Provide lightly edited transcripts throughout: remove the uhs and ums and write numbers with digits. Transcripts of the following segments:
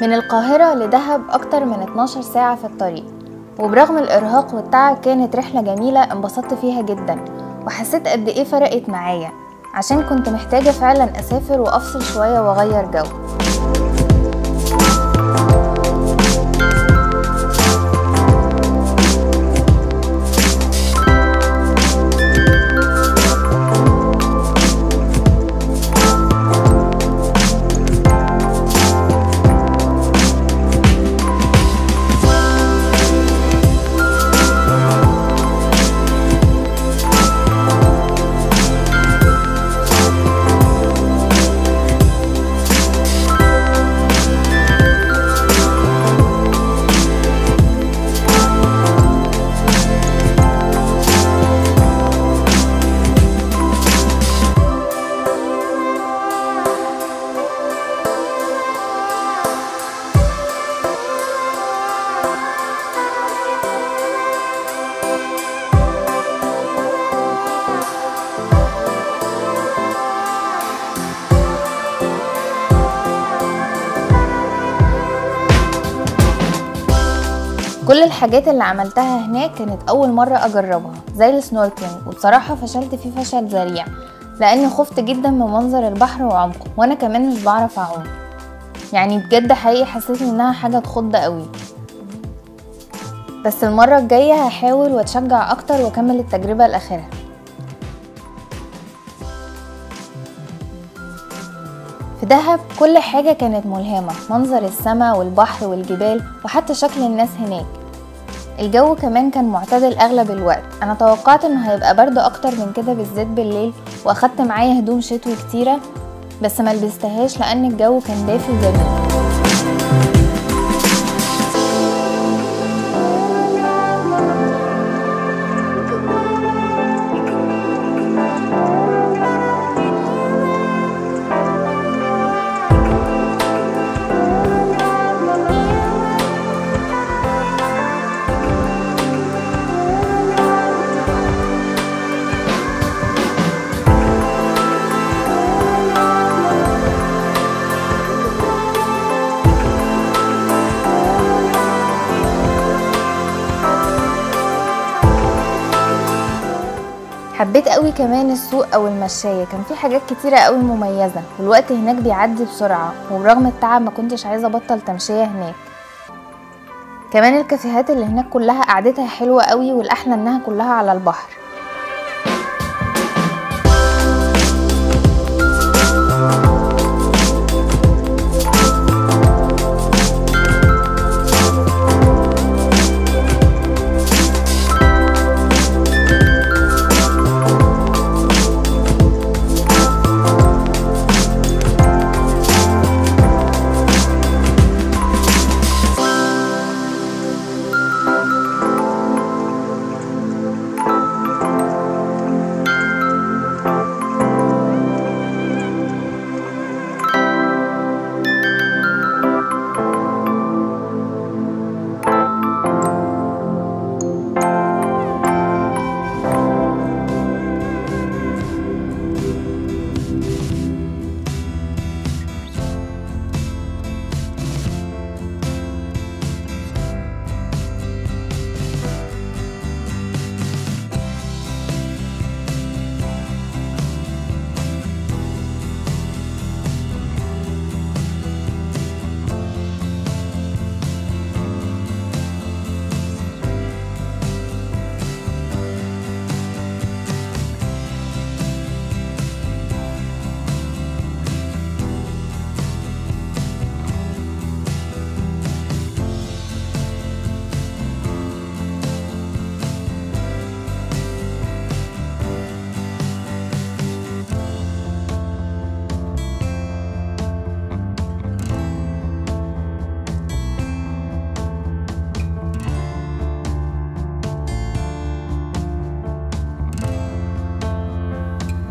من القاهرة لدهب أكتر من 12 ساعة في الطريق، وبرغم الإرهاق والتعب كانت رحلة جميلة انبسطت فيها جدا، وحسيت قد إيه فرقت معايا عشان كنت محتاجة فعلا أسافر وأفصل شوية وأغير جو. كل الحاجات اللي عملتها هناك كانت أول مرة أجربها، زي السنوركلينج، وبصراحة فشلت فيه فشل ذريع لأني خفت جدا من منظر البحر وعمقه، وأنا كمان مش بعرف أعوم، يعني بجد حقيقي حسيت إنها حاجة تخض قوي. بس المرة الجاية هحاول وأتشجع أكتر وأكمل التجربة لآخرها. في دهب كل حاجة كانت ملهمة، منظر السماء والبحر والجبال وحتى شكل الناس هناك. الجو كمان كان معتدل أغلب الوقت، أنا توقعت إنه هيبقى برد أكتر من كده بالذات بالليل، وأخدت معايا هدوم شتوي كتيرة بس ملبستهاش لأن الجو كان دافي وجميل. حبيت قوي كمان السوق او المشاية، كان في حاجات كتيرة قوي مميزة، والوقت هناك بيعدي بسرعة، وبرغم التعب ما كنتش عايزة ابطل تمشية هناك. كمان الكافيهات اللي هناك كلها قعدتها حلوة قوي، والاحلى انها كلها على البحر.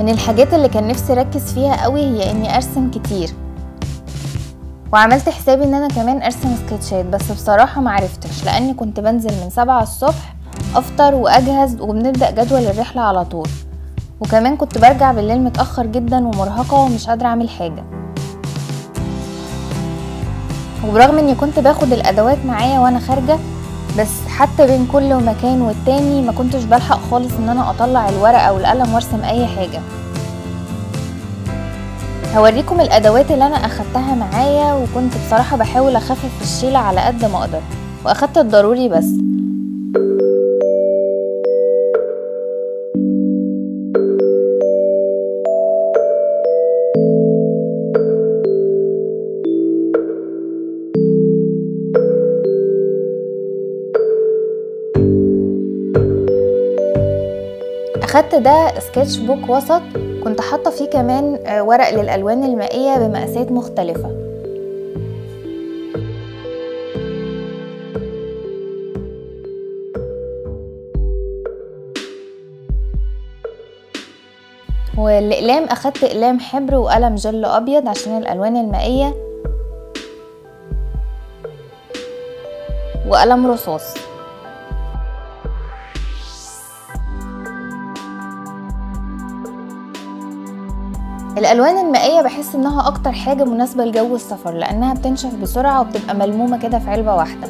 من الحاجات اللي كان نفسي اركز فيها قوي هي اني ارسم كتير، وعملت حسابي ان انا كمان ارسم سكتشات، بس بصراحة معرفتش لاني كنت بنزل من 7 الصبح افطر واجهز وبنبدأ جدول الرحلة على طول، وكمان كنت برجع بالليل متأخر جدا ومرهقة ومش قادرة اعمل حاجة. وبرغم اني كنت باخد الادوات معايا وانا خارجه، بس حتى بين كل مكان والتاني ما كنتش بلحق خالص ان انا اطلع الورقه والقلم وارسم اي حاجه. هوريكم الادوات اللي انا اخدتها معايا، وكنت بصراحه بحاول اخفف الشيله على قد ما اقدر، واخدت الضروري بس. اخدت ده سكتش بوك وسط، كنت حاطه فيه كمان ورق للالوان المائيه بمقاسات مختلفه. والاقلام اخدت اقلام حبر وقلم جل ابيض عشان الالوان المائيه، وقلم رصاص. الالوان المائيه بحس انها اكتر حاجه مناسبه لجو السفر لانها بتنشف بسرعه وبتبقى ملمومه كده في علبه واحده.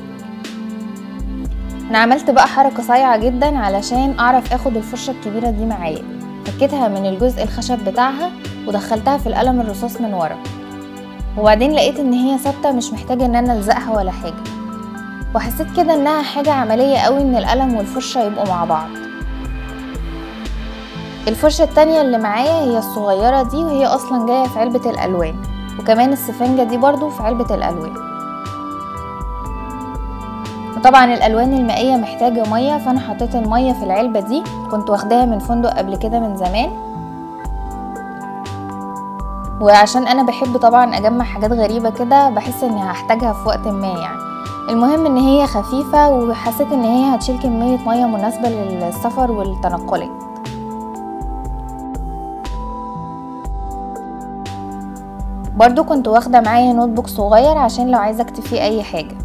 انا عملت بقى حركه صايعه جدا علشان اعرف اخد الفرشه الكبيره دي معايا، فكيتها من الجزء الخشب بتاعها ودخلتها في القلم الرصاص من ورا، وبعدين لقيت ان هي ثابته مش محتاجه ان انا الزقها ولا حاجه، وحسيت كده انها حاجه عمليه قوي ان القلم والفرشه يبقوا مع بعض. الفرشة التانية اللي معايا هي الصغيرة دي، وهي اصلا جاية في علبة الالوان، وكمان السفنجة دي برضو في علبة الالوان. وطبعا الالوان المائية محتاجة مية، فانا حطيت المية في العلبة دي، كنت واخداها من فندق قبل كده من زمان، وعشان انا بحب طبعا اجمع حاجات غريبة كده بحس اني هحتاجها في وقت ما يعني. المهم ان هي خفيفة، وحسيت ان هي هتشيل كمية مية مناسبة للسفر والتنقلات. برضو كنت واخده معايا نوت بوك صغير عشان لو عايزه اكتب فيه اي حاجه.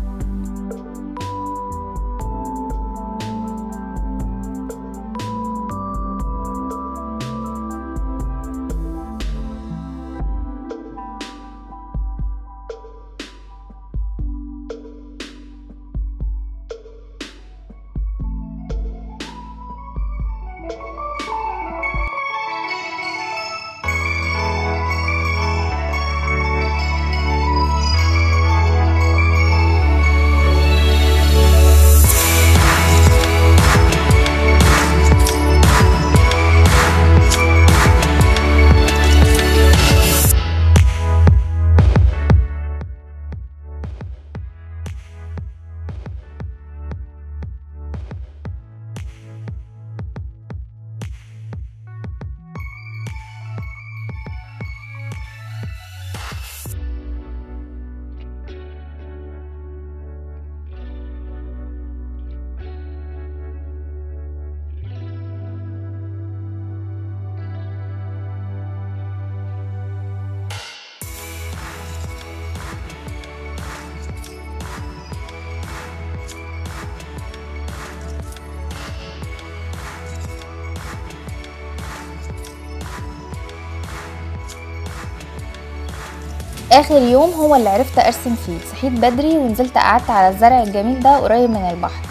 اخر يوم هو اللي عرفت ارسم فيه، صحيت بدري ونزلت قعدت على الزرع الجميل ده قريب من البحر،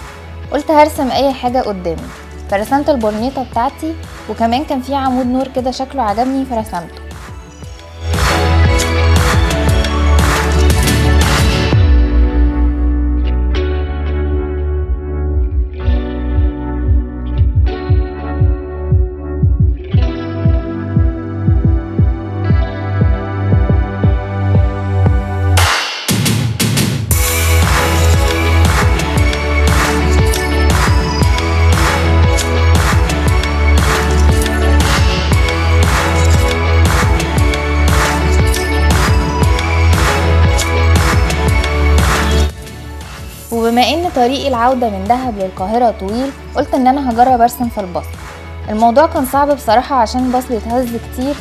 قلت هرسم اي حاجه قدامي، فرسمت البورنيطه بتاعتي، وكمان كان في عمود نور كده شكله عجبني فرسمته. بما ان طريق العودة من دهب للقاهرة طويل، قلت ان انا هجرب ارسم في الباص. الموضوع كان صعب بصراحة عشان الباص بيتهز كتير،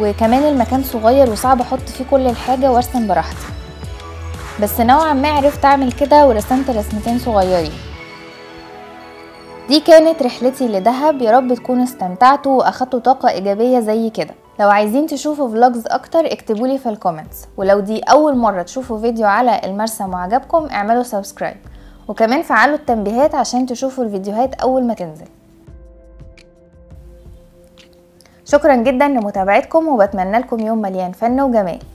وكمان المكان صغير وصعب احط فيه كل الحاجة وارسم براحتي، بس نوعا ما عرفت اعمل كده ورسمت رسمتين صغيرين. دي كانت رحلتي لدهب، يارب تكونوا استمتعتوا واخدتوا طاقة ايجابية زي كده. لو عايزين تشوفوا فلوجز اكتر اكتبولي في الكومنتس، ولو دي اول مرة تشوفوا فيديو على المرسم وعجبكم اعملوا سبسكرايب، وكمان فعلوا التنبيهات عشان تشوفوا الفيديوهات اول ما تنزل. شكرا جدا لمتابعتكم، وبتمنى لكم يوم مليان فن وجمال.